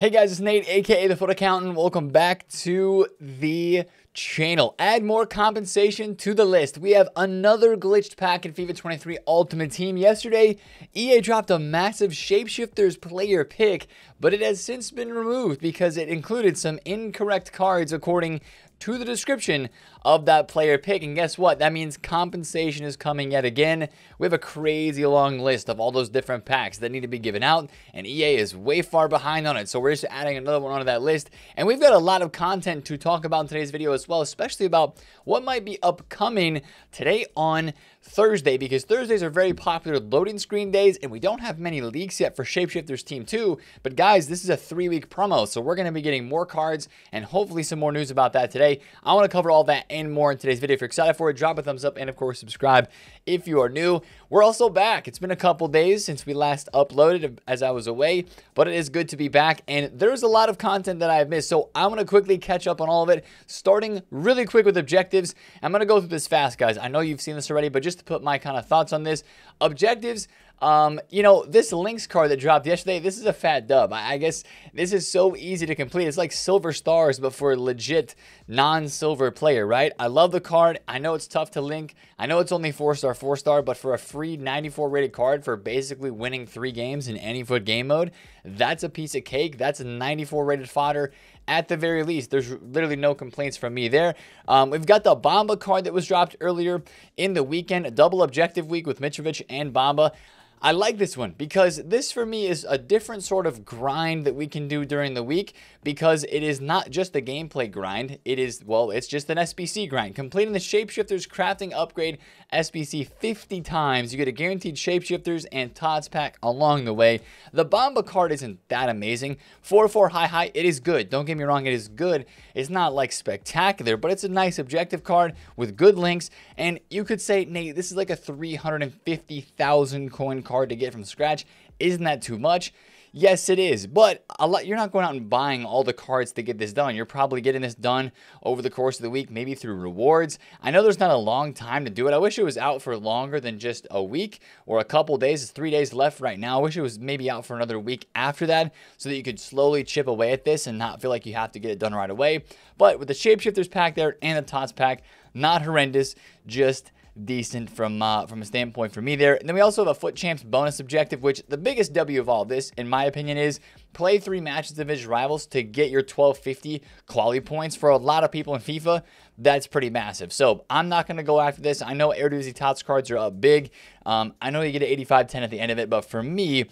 Hey guys, it's Nate, aka The Foot Accountant. Welcome back to the channel. Add more compensation to the list. We have another glitched pack in FIFA 23 Ultimate Team. Yesterday, EA dropped a massive Shapeshifters player pick, but it has since been removed because it included some incorrect cards according to the description of that player pick. And guess what? That means compensation is coming yet again. We have a crazy long list of all those different packs that need to be given out, and EA is way far behind on it. So we're just adding another one onto that list. And we've got a lot of content to talk about in today's video as well, especially about what might be upcoming today on Thursday, because Thursdays are very popular loading screen days, and we don't have many leaks yet for Shapeshifters Team 2. But guys, this is a 3-week promo, so we're going to be getting more cards and hopefully some more news about that today. I want to cover all that and more in today's video. If you're excited for it, drop a thumbs up and, of course, subscribe if you are new. We're also back. It's been a couple days since we last uploaded as I was away, but it is good to be back, and there's a lot of content that I've missed, so I'm going to quickly catch up on all of it, starting really quick with objectives. I'm going to go through this fast, guys. I know you've seen this already, but just to put my kind of thoughts on this. Objectives, you know, this Lynx card that dropped yesterday, this is a fat dub. I guess this is so easy to complete. It's like silver stars, but for a legit non-silver player, right? I love the card. I know it's tough to link. I know it's only 4-star, 4-star, but for a free 94 rated card for basically winning 3 games in any foot game mode, that's a piece of cake. That's a 94 rated fodder. At the very least, there's literally no complaints from me there. We've got the Bamba card that was dropped earlier in the weekend, a double objective week with Mitrovic and Bamba. I like this one because this for me is a different sort of grind that we can do during the week, because it is not just a gameplay grind. It is, well, it's just an SBC grind. Completing the Shapeshifters crafting upgrade SBC 50 times. You get a guaranteed Shapeshifters and Tots pack along the way. The Bamba card isn't that amazing. 4-4 high. It is good. Don't get me wrong. It is good. It's not like spectacular, but it's a nice objective card with good links. And you could say, Nate, this is like a 350,000 coin card. Hard to get from scratch. Isn't that too much? Yes, it is, but a lot, you're not going out and buying all the cards to get this done. You're probably getting this done over the course of the week, maybe through rewards. I know there's not a long time to do it. I wish it was out for longer than just a week or a couple days. It's 3 days left right now. I wish it was maybe out for another week after that, so that you could slowly chip away at this and not feel like you have to get it done right away. But with the Shapeshifters pack there and the Tots pack, not horrendous, just decent from a standpoint for me there. And then we also have a Foot Champs bonus objective, which the biggest W of all this, in my opinion, is play 3 matches to division rivals to get your 1250 quality points. For a lot of people in FIFA, that's pretty massive. So I'm not going to go after this. I know Eredivisie Tots cards are up big. I know you get an 85-10 at the end of it, but for me,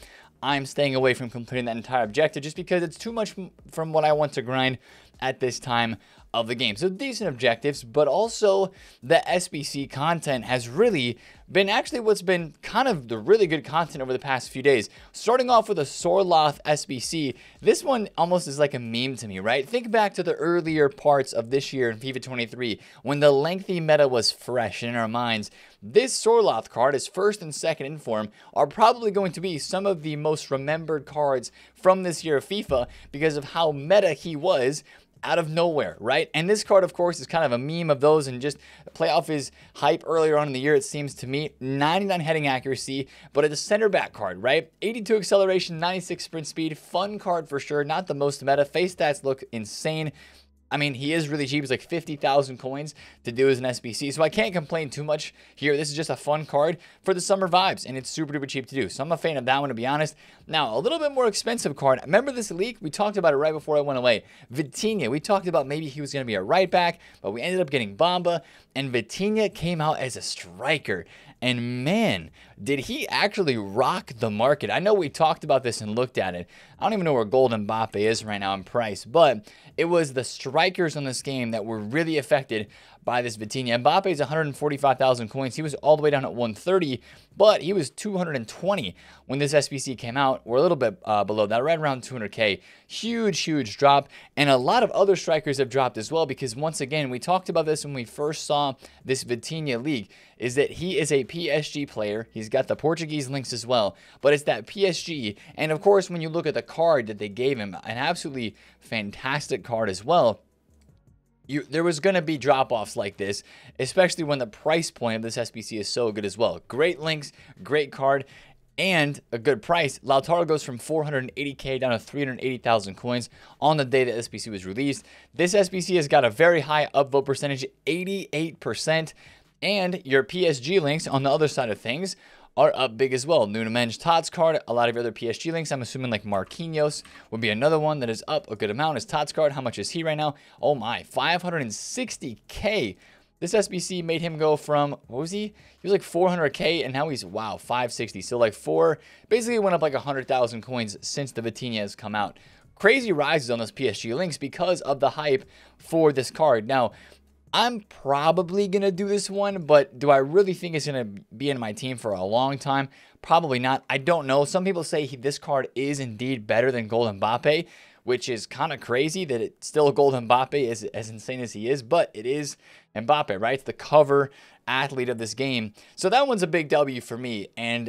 I'm staying away from completing that entire objective just because it's too much from what I want to grind at this time of the game. So decent objectives, but also the SBC content has really been actually what's been kind of the really good content over the past few days. Starting off with a Sorloth SBC. This one almost is like a meme to me, right? Think back to the earlier parts of this year in FIFA 23 when the lengthy meta was fresh in our minds. This Sorloth card, his first and second inform, are probably going to be some of the most remembered cards from this year of FIFA because of how meta he was out of nowhere, right? And this card, of course, is kind of a meme of those and just play off his hype earlier on in the year, it seems to me. 99 heading accuracy, but it's a center back card, right? 82 acceleration, 96 sprint speed. Fun card for sure. Not the most meta. Face stats look insane. I mean, he is really cheap. It's like 50,000 coins to do as an SBC. So I can't complain too much here. This is just a fun card for the summer vibes, and it's super duper cheap to do. So I'm a fan of that one, to be honest. Now, a little bit more expensive card. Remember this leak? We talked about it right before I went away. Vitinha. We talked about maybe he was going to be a right back, but we ended up getting Bamba, and Vitinha came out as a striker. And man, did he actually rock the market. I know we talked about this and looked at it. I don't even know where gold Mbappe is right now in price, but it was the strikers on this game that were really affected by this Vitinha. Mbappe is 145,000 coins. He was all the way down at 130, but he was 220 when this SBC came out. We're a little bit below that, right around 200K. Huge, huge drop. And a lot of other strikers have dropped as well, because once again, we talked about this when we first saw this Vitinha league, is that he is a PSG player. He's got the Portuguese links as well, but it's that PSG. And of course, when you look at the card that they gave him, an absolutely fantastic card as well, there was going to be drop-offs like this, especially when the price point of this SBC is so good as well. Great links, great card. and a good price. Lautaro goes from 480K down to 380,000 coins on the day that SBC was released. This SBC has got a very high upvote percentage, 88%. And your PSG links on the other side of things are up big as well. Nuno Mendes, Tots card, a lot of your other PSG links. I'm assuming like Marquinhos would be another one that is up a good amount. Is Tots card, how much is he right now? Oh my, 560K. This SBC made him go from, what was he? He was like 400K, and now he's, wow, 560. So like basically went up like 100,000 coins since the Vitinha has come out. Crazy rises on those PSG links because of the hype for this card. Now, I'm probably going to do this one, but do I really think it's going to be in my team for a long time? Probably not. I don't know. Some people say this card is indeed better than Gold Mbappe, which is kind of crazy that it's still Gold Mbappe, is as insane as he is, but it is Mbappe, right? It's the cover athlete of this game. So that one's a big W for me. And,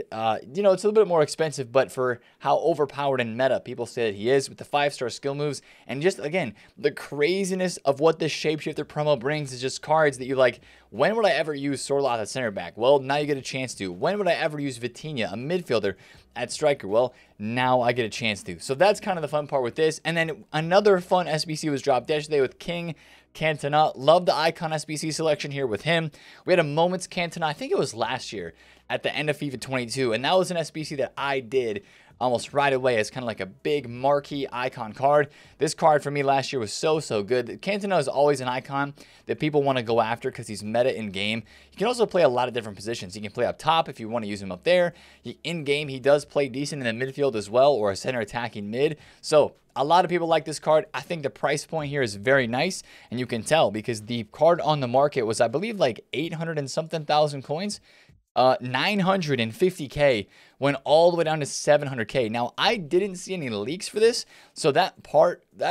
you know, it's a little bit more expensive, but for how overpowered and meta people say that he is with the 5-star skill moves. And just, again, the craziness of what this Shapeshifter promo brings is just cards that you're like, when would I ever use Sorloth at center back? Well, now you get a chance to. When would I ever use Vitinha, a midfielder, at striker? Well, now I get a chance to. So that's kind of the fun part with this. And then another fun SBC was dropped yesterday with King Cantona. Love the icon SBC selection here with him. We had a Moments Cantona, I think it was last year at the end of FIFA 22, and that was an SBC that I did almost right away as kind of like a big marquee icon card. This card for me last year was so good. Cantona is always an icon that people want to go after because he's meta in game. He can also play a lot of different positions. He can play up top if you want to use him up there. In game, he does play decent in the midfield as well, or a center attacking mid. So a lot of people like this card. I think the price point here is very nice, and you can tell because the card on the market was, I believe, like 800 and something thousand coins. 950K went all the way down to 700K. Now, I didn't see any leaks for this, so that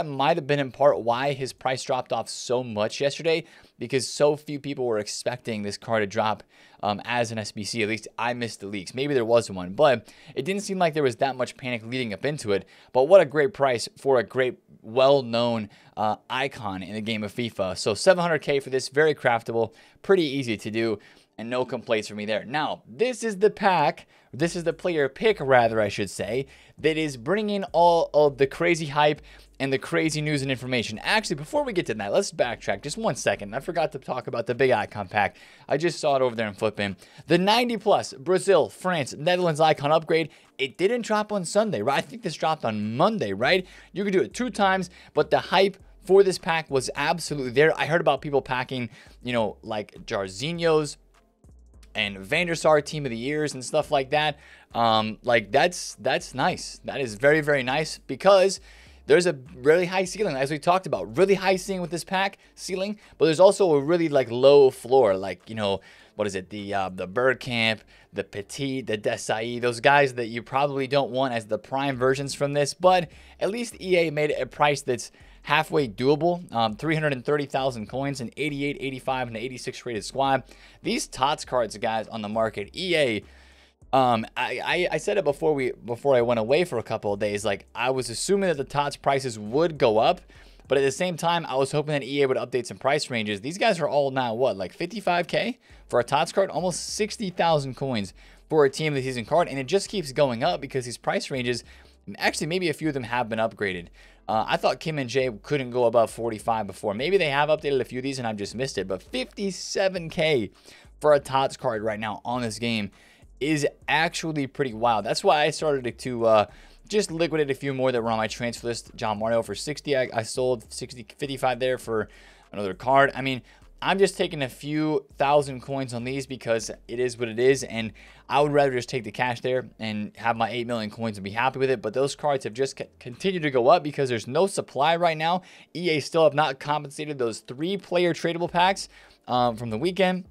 might have been in part why his price dropped off so much yesterday, because so few people were expecting this card to drop as an SBC. At least I missed the leaks. Maybe there was one, but it didn't seem like there was that much panic leading up into it. But what a great price for a great, well-known icon in the game of FIFA. So 700K for this, very craftable, pretty easy to do. And no complaints from me there. Now, this is the pack, this is the player pick, rather, I should say, that is bringing all of the crazy hype and the crazy news and information. Actually, before we get to that, let's backtrack just one second. I forgot to talk about the big icon pack. I just saw it over there in Flipin. The 90+ Brazil, France, Netherlands icon upgrade. It didn't drop on Sunday, right? I think this dropped on Monday, right? You could do it 2 times, but the hype for this pack was absolutely there. I heard about people packing, you know, like Jarzinho's and Vandersar team of the years and stuff like that. Like that's nice. That is very, very nice because there's a really high ceiling, as we talked about, really high ceiling with this pack ceiling, but there's also a really like low floor, like, you know, what is it? The Bergkamp, the Petit, the Desai, those guys that you probably don't want as the prime versions from this, but at least EA made it a price that's halfway doable. 330,000 coins, an 88, 85, and 86 rated squad. These Tots cards, guys, on the market, EA, I said it before I went away for a couple of days, like I was assuming that the Tots prices would go up, but at the same time, I was hoping that EA would update some price ranges. These guys are all now, what, like 55K for a Tots card? Almost 60,000 coins for a team of the season card, and it just keeps going up because these price ranges, actually, maybe a few of them have been upgraded. I thought Kim and Jay couldn't go above 45 before. Maybe they have updated a few of these and I've just missed it. But 57K for a Tots card right now on this game is actually pretty wild. That's why I started to just liquidate a few more that were on my transfer list. John Mario for 60. I sold 60, 55 there for another card. I mean, I'm just taking a few thousand coins on these because it is what it is, and I would rather just take the cash there and have my 8 million coins and be happy with it. But those cards have just continued to go up because there's no supply right now. EA still have not compensated those 3-player tradable packs from the weekend,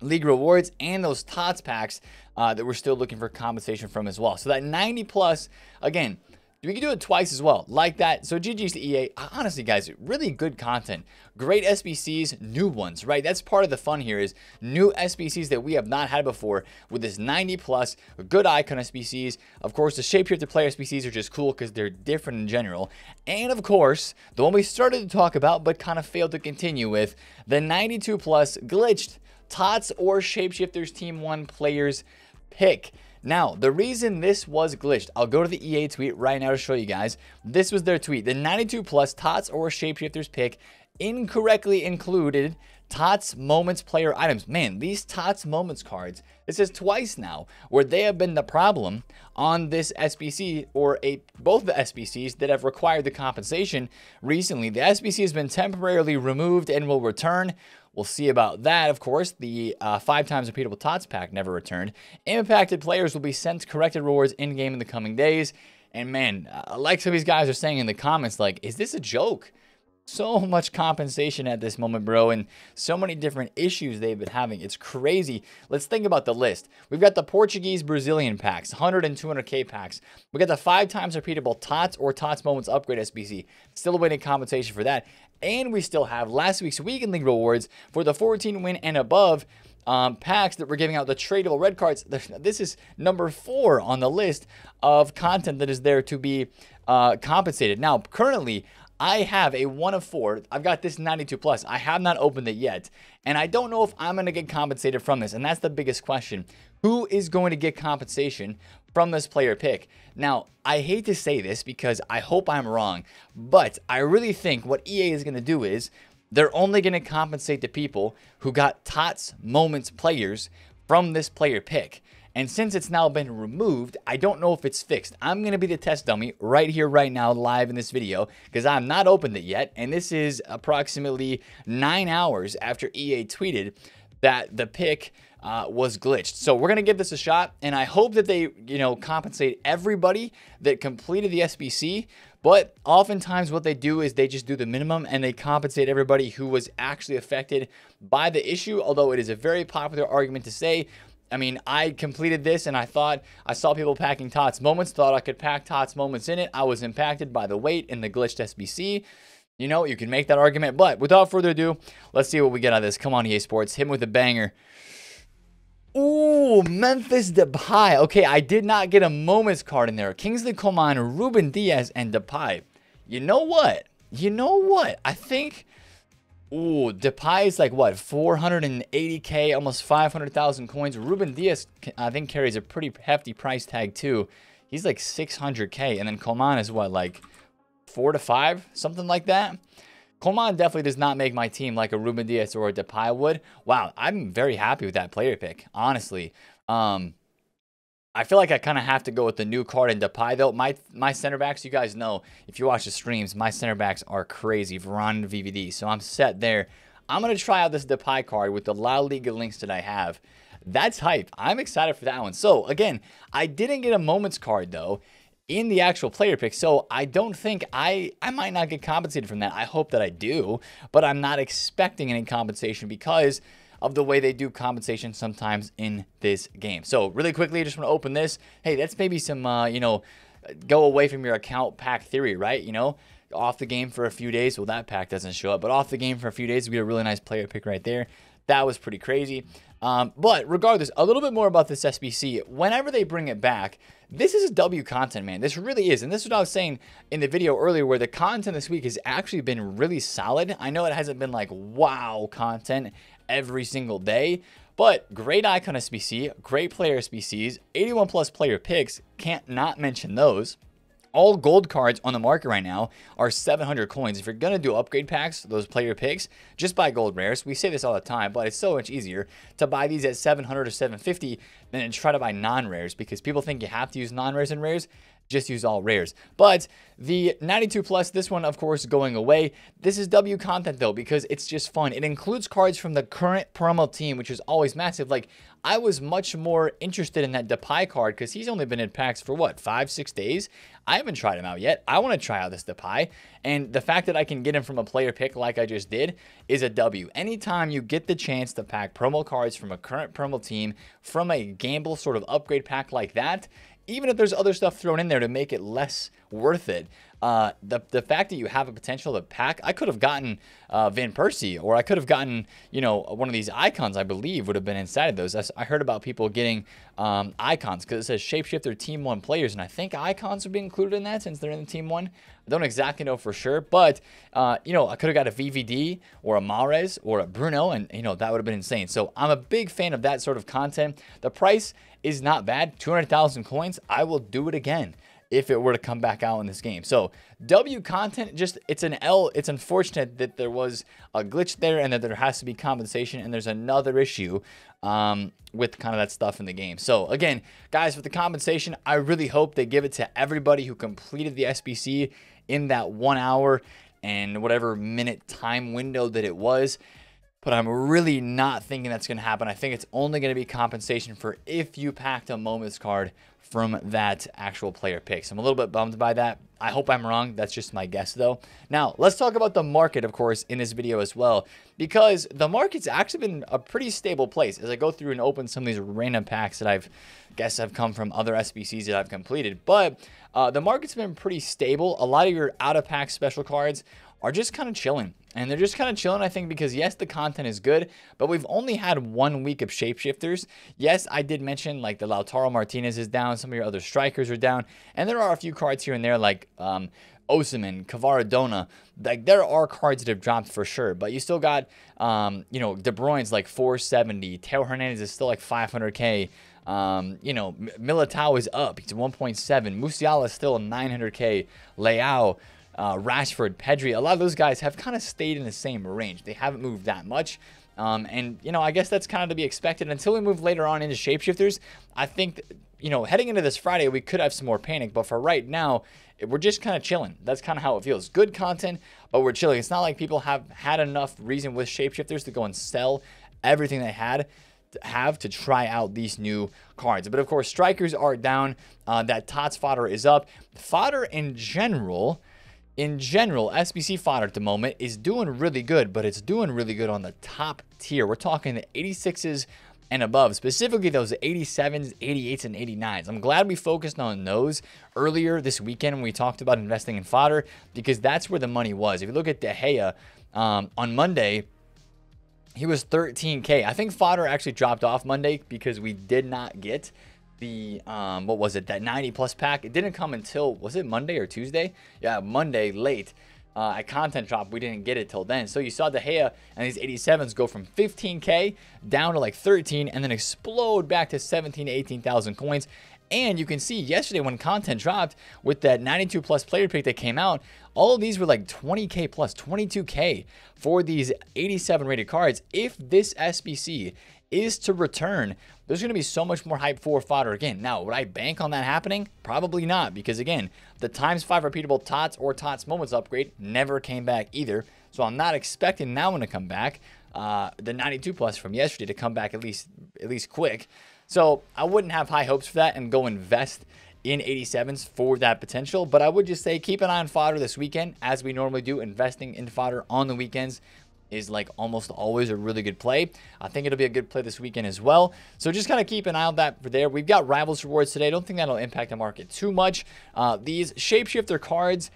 league rewards, and those Tots packs that we're still looking for compensation from as well. So that 90+, again, we can do it twice as well, like that. So GG's to EA. Honestly, guys, really good content. Great SBCs, new ones, right? That's part of the fun here is new SBCs that we have not had before with this 90+, good icon SBCs. Of course, the Shapeshifter player SBCs are just cool because they're different in general. And of course, the one we started to talk about but kind of failed to continue with, the 92+ glitched Tots or Shapeshifters Team 1 players pick. Now, the reason this was glitched, I'll go to the EA tweet right now to show you guys. This was their tweet. The 92 plus Tots or Shapeshifters pick incorrectly included Tots Moments player items. Man, these Tots Moments cards, this is twice now where they have been the problem on this SBC, or both the SBCs that have required the compensation recently. The SBC has been temporarily removed and will return. We'll see about that. Of course, the 5x repeatable Tots pack never returned. Impacted players will be sent corrected rewards in-game in the coming days. And man, like some of these guys are saying in the comments, like, is this a joke? So much compensation at this moment, bro, and so many different issues they've been having. It's crazy. Let's think about the list. We've got the Portuguese Brazilian packs, 100 and 200K packs. We got the 5x repeatable Tots or Tots Moments upgrade SBC. Still awaiting compensation for that. And we still have last week's Weekend League rewards for the 14 win and above packs that we're giving out, the tradable red cards. This is number 4 on the list of content that is there to be compensated. Now, currently, I have a 1 of 4. I've got this 92 plus. I have not opened it yet. And I don't know if I'm going to get compensated from this. And that's the biggest question. Who is going to get compensation from this player pick? Now, I hate to say this because I hope I'm wrong, but I really think what EA is going to do is they're only going to compensate the people who got Tots Moments players from this player pick. And since it's now been removed, I don't know if it's fixed. I'm going to be the test dummy right here, right now, live in this video, because I've not opened it yet. And this is approximately 9 hours after EA tweeted that the pick was glitched. So we're going to give this a shot. And I hope that they, you know, compensate everybody that completed the SBC. But oftentimes what they do is they just do the minimum and they compensate everybody who was actually affected by the issue. Although it is a very popular argument to say, I mean, I completed this and I thought I saw people packing Tots Moments, thought I could pack Tots Moments in it. I was impacted by the weight and the glitched SBC. You know, you can make that argument. But without further ado, let's see what we get out of this. Come on, EA Sports. Hit him with a banger. Ooh, Memphis Depay. Okay, I did not get a Moments card in there. Kingsley Coman, Ruben Diaz, and Depay. You know what? You know what? I think... Ooh, Depay is like, what, 480K, almost 500,000 coins. Ruben Diaz, I think, carries a pretty hefty price tag, too. He's like 600K. And then Coman is, what, like 4 to 5, something like that? Coman definitely does not make my team like a Ruben Diaz or a Depay would. Wow, I'm very happy with that player pick, honestly. I feel like I kind of have to go with the new card in Depay, though. My center backs, you guys know, if you watch the streams, my center backs are crazy. Varane and VVD, so I'm set there. I'm going to try out this Depay card with the La Liga links that I have. That's hype. I'm excited for that one. So, again, I didn't get a Moments card, though, in the actual player pick, so I don't think I might not get compensated from that. I hope that I do, but I'm not expecting any compensation because of the way they do compensation sometimes in this game. So really quickly, I just want to open this. Hey, that's maybe some, you know, go away from your account pack theory, right? You know, off the game for a few days. Well, that pack doesn't show up, but off the game for a few days, we get a really nice player pick right there. That was pretty crazy. But regardless, a little bit more about this SBC. Whenever they bring it back, this is a W content, man. This really is. And this is what I was saying in the video earlier, where the content this week has actually been really solid. I know it hasn't been like wow content every single day, but great icon SBC, great player SBCs, 81 plus player picks, can't not mention those. All gold cards on the market right now are 700 coins. If you're going to do upgrade packs, those player picks, just buy gold rares. We say this all the time, but it's so much easier to buy these at 700 or 750 than to try to buy non-rares, because people think you have to use non-rares and rares. Just use all rares. But the 92 plus, this one, of course, going away. This is W content, though, because it's just fun. It includes cards from the current promo team, which is always massive. Like, I was much more interested in that Depay card because he's only been in packs for, what, 5, 6 days? I haven't tried him out yet. I want to try out this Depay. And the fact that I can get him from a player pick like I just did is a W. Anytime you get the chance to pack promo cards from a current promo team, from a gamble sort of upgrade pack like that, even if there's other stuff thrown in there to make it less worth it, The fact that you have a potential to pack, I could have gotten Van Persie, or I could have gotten, you know, one of these icons, I believe, would have been inside of those. I heard about people getting icons, because it says Shapeshifter Team 1 players, and I think icons would be included in that since they're in the Team 1. I don't exactly know for sure, but, you know, I could have got a VVD or a Mahrez or a Bruno, and, you know, that would have been insane. So I'm a big fan of that sort of content. The price is not bad, 200,000 coins. I will do it again if it were to come back out in this game. So W content, just, it's an L. It's unfortunate that there was a glitch there and that there has to be compensation, and there's another issue with kind of that stuff in the game. So again, guys, with the compensation, I really hope they give it to everybody who completed the SBC in that 1 hour and whatever minute time window that it was. But I'm really not thinking that's going to happen. I think it's only going to be compensation for if you packed a moments card from that actual player pick. So I'm a little bit bummed by that. I hope I'm wrong. That's just my guess, though. Now, let's talk about the market, of course, in this video as well, because the market's actually been a pretty stable place. As I go through and open some of these random packs that I've guess have come from other SBCs that I've completed, but the market's been pretty stable. A lot of your out-of-pack special cards are just kind of chilling. And they're just kind of chilling, I think, because yes, the content is good, but we've only had 1 week of Shapeshifters. Yes, I did mention like the Lautaro Martinez is down, some of your other strikers are down, and there are a few cards here and there like Osimhen, Kvaradona, like there are cards that have dropped for sure, but you still got, you know, De Bruyne's like 470, Teo Hernandez is still like 500K, you know, Militao is up, it's 1.7, Musiala is still 900K, Leao, Rashford, Pedri, a lot of those guys have kind of stayed in the same range. They haven't moved that much. And, you know, I guess that's kind of to be expected until we move later on into Shapeshifters. I think, you know, heading into this Friday, we could have some more panic, but for right now, we're just kind of chilling. That's kind of how it feels. Good content, but we're chilling. It's not like people have had enough reason with Shapeshifters to go and sell everything they had to have to try out these new cards. But of course, strikers are down. That Tots fodder is up. Fodder in general, SBC fodder at the moment is doing really good, but it's doing really good on the top tier. We're talking the 86s and above, specifically those 87s, 88s, and 89s. I'm glad we focused on those earlier this weekend when we talked about investing in fodder, because that's where the money was. If you look at De Gea on Monday, he was 13K. I think fodder actually dropped off Monday because we did not get the what was it, that 90 plus pack. It didn't come until, was it Monday or Tuesday? Yeah, Monday late at content drop. We didn't get it till then, so you saw De Gea and these 87s go from 15K down to like 13 and then explode back to 17,000 to 18,000 coins. And you can see yesterday when content dropped with that 92 plus player pick that came out, all of these were like 20K plus, 22K for these 87 rated cards. If this SBC is to return, there's going to be so much more hype for fodder again. Now, would I bank on that happening? Probably not, because again, the ×5 repeatable Tots or Tots Moments upgrade never came back either. So I'm not expecting that one to come back. The 92 plus from yesterday to come back at least quick. So I wouldn't have high hopes for that and go invest in 87s for that potential. But I would just say keep an eye on fodder this weekend, as we normally do. Investing in fodder on the weekends is like almost always a really good play. I think it'll be a good play this weekend as well. So just kind of keep an eye on that for there. We've got Rivals rewards today. I don't think that'll impact the market too much. These Shapeshifter cards,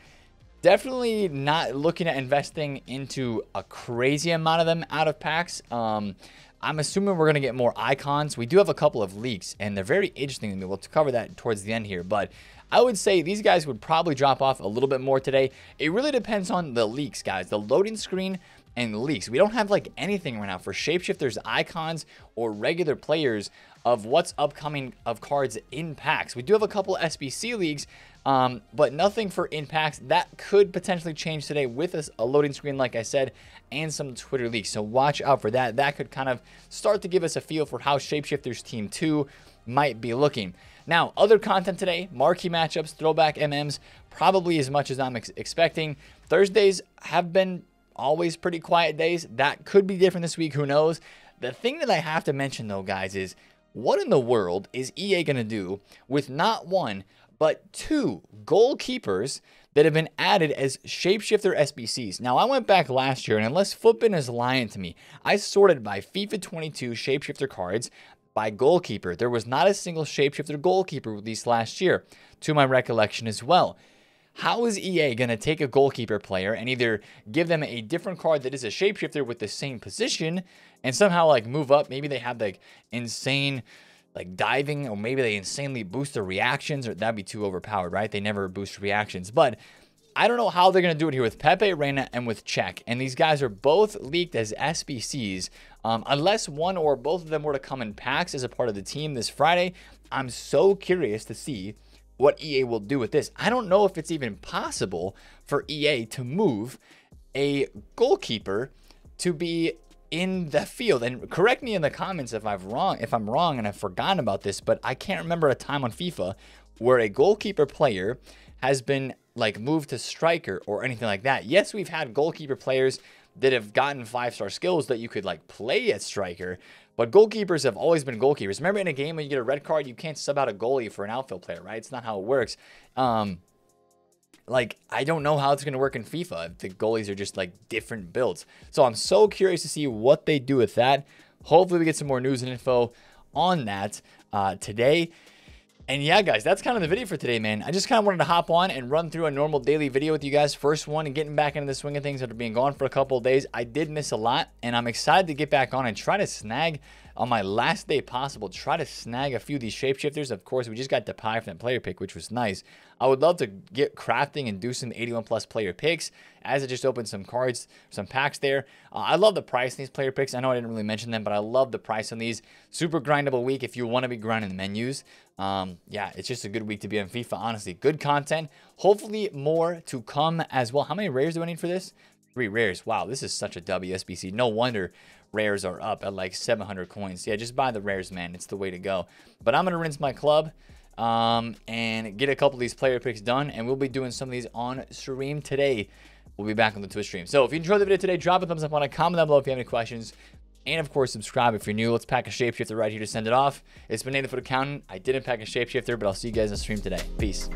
definitely not looking at investing into a crazy amount of them out of packs. I'm assuming we're going to get more icons. We do have a couple of leaks, and they're very interesting to me. We'll cover that towards the end here, but I would say these guys would probably drop off a little bit more today. It really depends on the leaks, guys. The loading screen and leaks. We don't have like anything right now for Shapeshifters, icons, or regular players of what's upcoming of cards in packs. We do have a couple SBC leagues, but nothing for in packs. That could potentially change today with a loading screen, like I said, and some Twitter leaks. So watch out for that. That could kind of start to give us a feel for how Shapeshifters Team 2 might be looking. Now, other content today, marquee matchups, throwback MMs, probably as much as I'm expecting. Thursdays have been always pretty quiet days. That could be different this week. Who knows? The thing that I have to mention, though, guys, is what in the world is EA going to do with not one, but two goalkeepers that have been added as Shapeshifter SBCs? Now, I went back last year, and unless Footbin is lying to me, I sorted by FIFA 22 Shapeshifter cards by goalkeeper. There was not a single Shapeshifter goalkeeper released last year, to my recollection as well. How is EA going to take a goalkeeper player and either give them a different card that is a shapeshifter with the same position and somehow like move up? Maybe they have like insane like diving, or maybe they insanely boost their reactions, or that'd be too overpowered, right? They never boost reactions, but I don't know how they're going to do it here with Pepe, Reina, and with Cech. And these guys are both leaked as SBCs. Unless one or both of them were to come in packs as a part of the team this Friday, I'm so curious to see what EA will do with this. I don't know if it's even possible for EA to move a goalkeeper to be in the field. And correct me in the comments if I'm wrong and I've forgotten about this, but I can't remember a time on FIFA where a goalkeeper player has been like moved to striker or anything like that. Yes, we've had goalkeeper players that have gotten 5-star skills that you could like play at striker, but goalkeepers have always been goalkeepers. Remember, in a game when you get a red card, you can't sub out a goalie for an outfield player, right? It's not how it works. Like, I don't know how it's going to work in FIFA. The goalies are just like different builds. So I'm so curious to see what they do with that. Hopefully we get some more news and info on that today. And yeah, guys, that's kind of the video for today, man. I just kind of wanted to hop on and run through a normal daily video with you guys. First one, and getting back into the swing of things after being gone for a couple of days. I did miss a lot, and I'm excited to get back on and try to snag, on my last day possible, try to snag a few of these shapeshifters. Of course, we just got Depay from that player pick, which was nice. I would love to get crafting and do some 81+ player picks, as I just opened some cards, some packs there. I love the price on these player picks. I know I didn't really mention them, but I love the price on these. Super grindable week if you want to be grinding the menus. Yeah, it's just a good week to be on FIFA, honestly. Good content. Hopefully more to come as well. How many rares do I need for this? 3 rares. Wow, this is such a WSBC. No wonder rares are up at like 700 coins. Yeah, just buy the rares, man. It's the way to go. But I'm going to rinse my club and get a couple of these player picks done. And we'll be doing some of these on stream today. We'll be back on the Twitch stream. So if you enjoyed the video today, drop a thumbs up on it. Comment down below if you have any questions. And of course, subscribe if you're new. Let's pack a shapeshifter right here to send it off. It's been Nate, the Foot Accountant. I didn't pack a shapeshifter, but I'll see you guys on stream today. Peace.